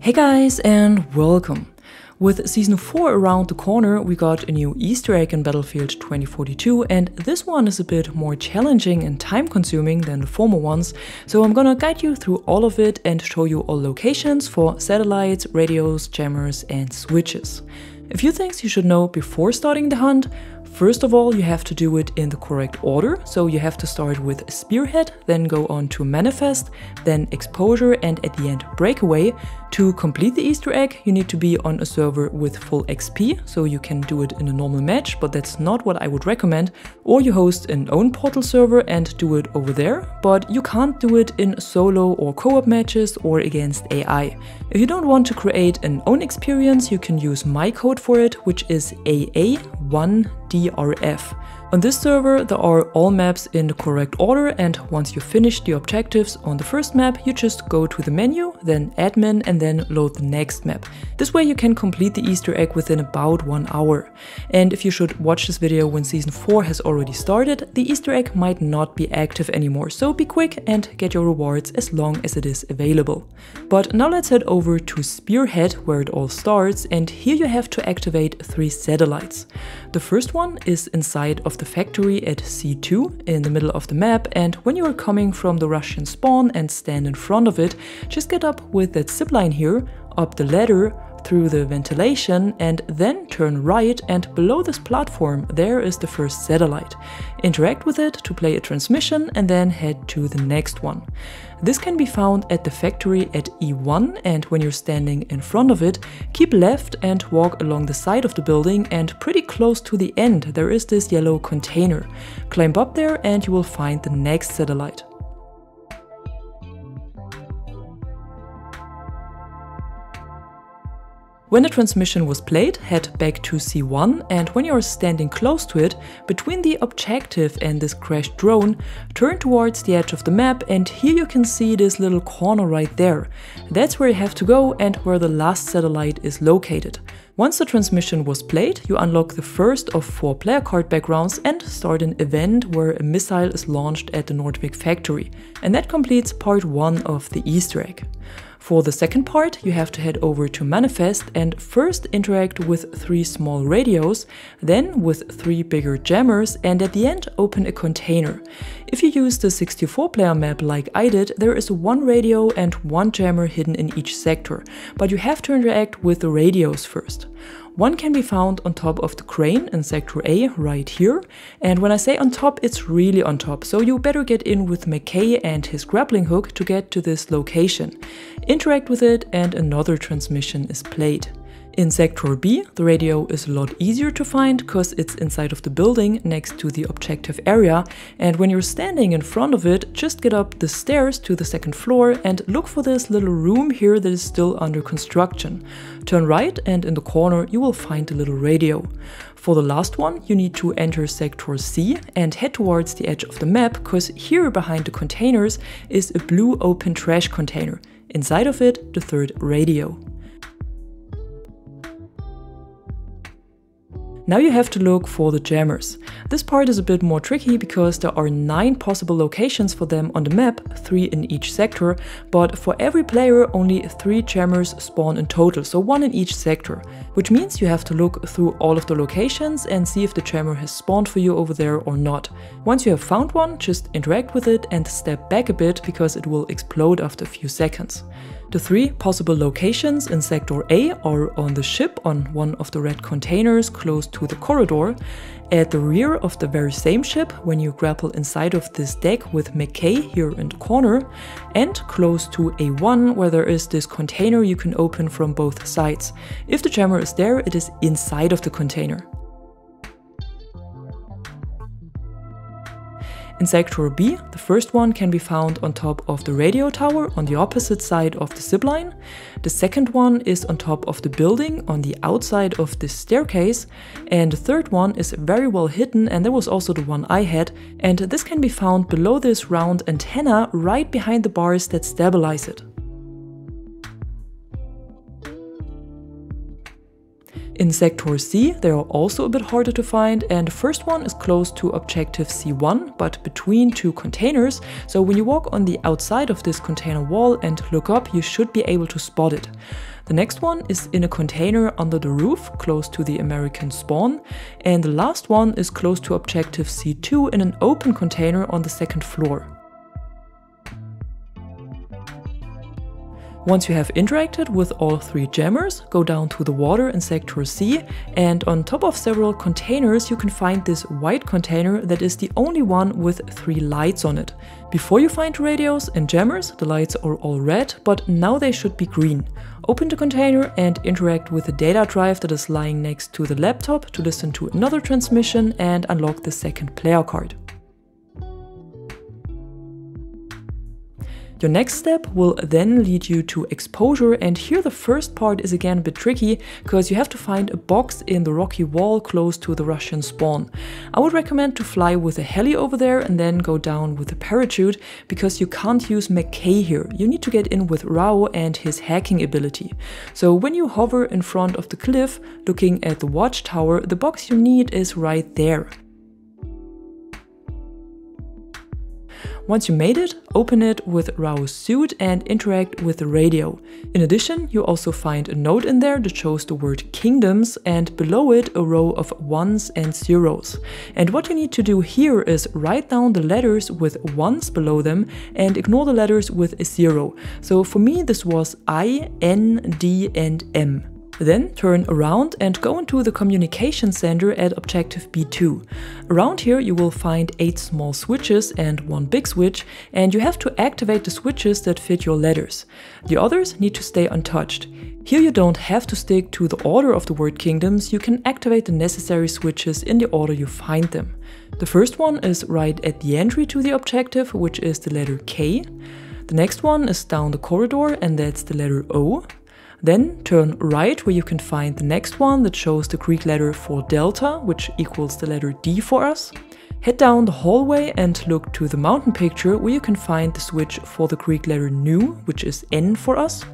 Hey guys and welcome! With Season 4 around the corner, we got a new Easter egg in Battlefield 2042, and this one is a bit more challenging and time-consuming than the former ones, so I'm gonna guide you through all of it and show you all locations for satellites, radios, jammers and switches. A few things you should know before starting the hunt. First of all, you have to do it in the correct order, so you have to start with Spearhead, then go on to Manifest, then Exposure and at the end Breakaway. To complete the Easter egg, you need to be on a server with full XP, so you can do it in a normal match, but that's not what I would recommend, or you host an own portal server and do it over there, but you can't do it in solo or co-op matches or against AI. If you don't want to create an own experience, you can use my code for it, which is AA1DRF. On this server, there are all maps in the correct order, and once you finish the objectives on the first map, you just go to the menu, then admin, and then load the next map. This way you can complete the Easter egg within about 1 hour. And if you should watch this video when Season 4 has already started, the Easter egg might not be active anymore, so be quick and get your rewards as long as it is available. But now let's head over to Spearhead, where it all starts, and here you have to activate 3 satellites. The first one is inside of the factory at C2 in the middle of the map, and when you are coming from the Russian spawn and stand in front of it, just get up with that zipline here, up the ladder, through the ventilation, and then turn right, and below this platform there is the first satellite. Interact with it to play a transmission and then head to the next one. This can be found at the factory at E1, and when you're standing in front of it, keep left and walk along the side of the building, and pretty close to the end there is this yellow container. Climb up there and you will find the next satellite. When the transmission was played, head back to C1, and when you are standing close to it, between the objective and this crashed drone, turn towards the edge of the map, and here you can see this little corner right there. That's where you have to go and where the last satellite is located. Once the transmission was played, you unlock the first of 4 player card backgrounds and start an event where a missile is launched at the Nordvik factory. And that completes part 1 of the Easter egg. For the second part, you have to head over to Manifest and first interact with 3 small radios, then with 3 bigger jammers, and at the end open a container. If you use the 64-player map like I did, there is 1 radio and 1 jammer hidden in each sector, but you have to interact with the radios first. One can be found on top of the crane in Sector A right here, and when I say on top, it's really on top, so you better get in with McKay and his grappling hook to get to this location. Interact with it and another transmission is played. In Sector B, the radio is a lot easier to find because it's inside of the building next to the objective area, and when you're standing in front of it, just get up the stairs to the second floor and look for this little room here that is still under construction. Turn right and in the corner you will find the little radio. For the last one, you need to enter Sector C and head towards the edge of the map because here behind the containers is a blue open trash container. Inside of it, the third radio. Now you have to look for the jammers. This part is a bit more tricky because there are 9 possible locations for them on the map, 3 in each sector, but for every player only 3 jammers spawn in total, so 1 in each sector. Which means you have to look through all of the locations and see if the jammer has spawned for you over there or not. Once you have found one, just interact with it and step back a bit because it will explode after a few seconds. The 3 possible locations in Sector A are on the ship on one of the red containers close to the corridor, at the rear of the very same ship when you grapple inside of this deck with McKay here in the corner, and close to A1 where there is this container you can open from both sides. If the jammer is there, it is inside of the container. In Sector B, the first one can be found on top of the radio tower on the opposite side of the zipline. The second one is on top of the building on the outside of this staircase. And the third one is very well hidden, and that was also the one I had. And this can be found below this round antenna right behind the bars that stabilize it. In Sector C, they are also a bit harder to find, and the first one is close to Objective C1, but between two containers, so when you walk on the outside of this container wall and look up, you should be able to spot it. The next one is in a container under the roof, close to the American spawn, and the last one is close to Objective C2 in an open container on the second floor. Once you have interacted with all three jammers, go down to the water in Sector C, and on top of several containers you can find this white container that is the only one with three lights on it. Before you find radios and jammers, the lights are all red, but now they should be green. Open the container and interact with the data drive that is lying next to the laptop to listen to another transmission and unlock the second player card. Your next step will then lead you to Exposure, and here the first part is again a bit tricky because you have to find a box in the rocky wall close to the Russian spawn. I would recommend to fly with a heli over there and then go down with a parachute because you can't use McKay here. You need to get in with Rao and his hacking ability. So when you hover in front of the cliff looking at the watchtower, the box you need is right there. Once you made it, open it with Rao's suit and interact with the radio. In addition, you also find a note in there that shows the word kingdoms and below it a row of ones and zeros. And what you need to do here is write down the letters with ones below them and ignore the letters with a zero. So for me this was I, N, D and M. Then turn around and go into the communication center at Objective B2. Around here you will find 8 small switches and 1 big switch, and you have to activate the switches that fit your letters. The others need to stay untouched. Here you don't have to stick to the order of the word kingdoms, you can activate the necessary switches in the order you find them. The first one is right at the entry to the objective, which is the letter K. The next one is down the corridor, and that's the letter O. Then turn right where you can find the next one that shows the Greek letter for Delta, which equals the letter D for us. Head down the hallway and look to the mountain picture where you can find the switch for the Greek letter Nu, which is N for us.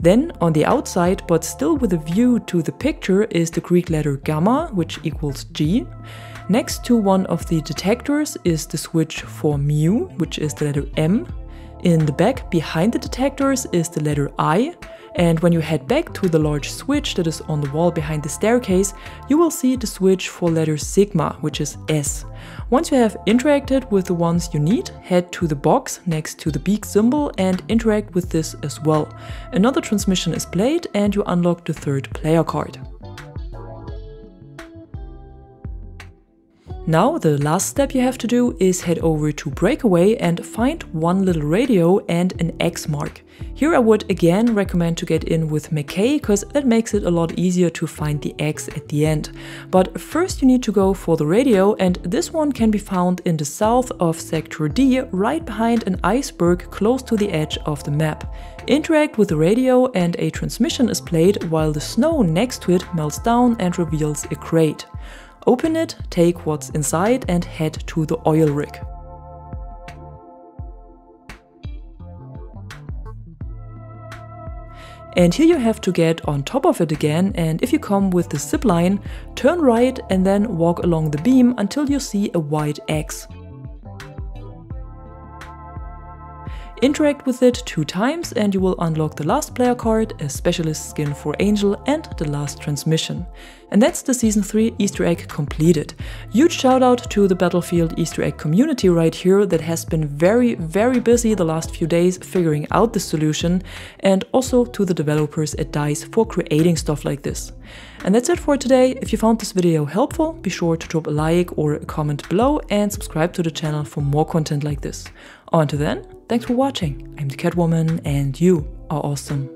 Then on the outside, but still with a view to the picture, is the Greek letter Gamma, which equals G. Next to one of the detectors is the switch for Mu, which is the letter M. In the back behind the detectors is the letter I. And when you head back to the large switch that is on the wall behind the staircase, you will see the switch for letter sigma, which is S. Once you have interacted with the ones you need, head to the box next to the beak symbol and interact with this as well. Another transmission is played and you unlock the third player card. Now the last step you have to do is head over to Breakaway and find one little radio and an X mark. Here I would again recommend to get in with McKay because that makes it a lot easier to find the X at the end. But first you need to go for the radio, and this one can be found in the south of Sector D, right behind an iceberg close to the edge of the map. Interact with the radio and a transmission is played while the snow next to it melts down and reveals a crate. Open it, take what's inside and head to the oil rig. And here you have to get on top of it again, and if you come with the zip line, turn right and then walk along the beam until you see a white X. Interact with it 2 times and you will unlock the last player card, a specialist skin for Angel and the last transmission. And that's the Season 3 Easter egg completed. Huge shout out to the Battlefield Easter egg community right here that has been very busy the last few days figuring out the solution, and also to the developers at DICE for creating stuff like this. And that's it for today. If you found this video helpful, be sure to drop a like or a comment below and subscribe to the channel for more content like this. Until then, thanks for watching. I'm TheCadWoman and you are awesome.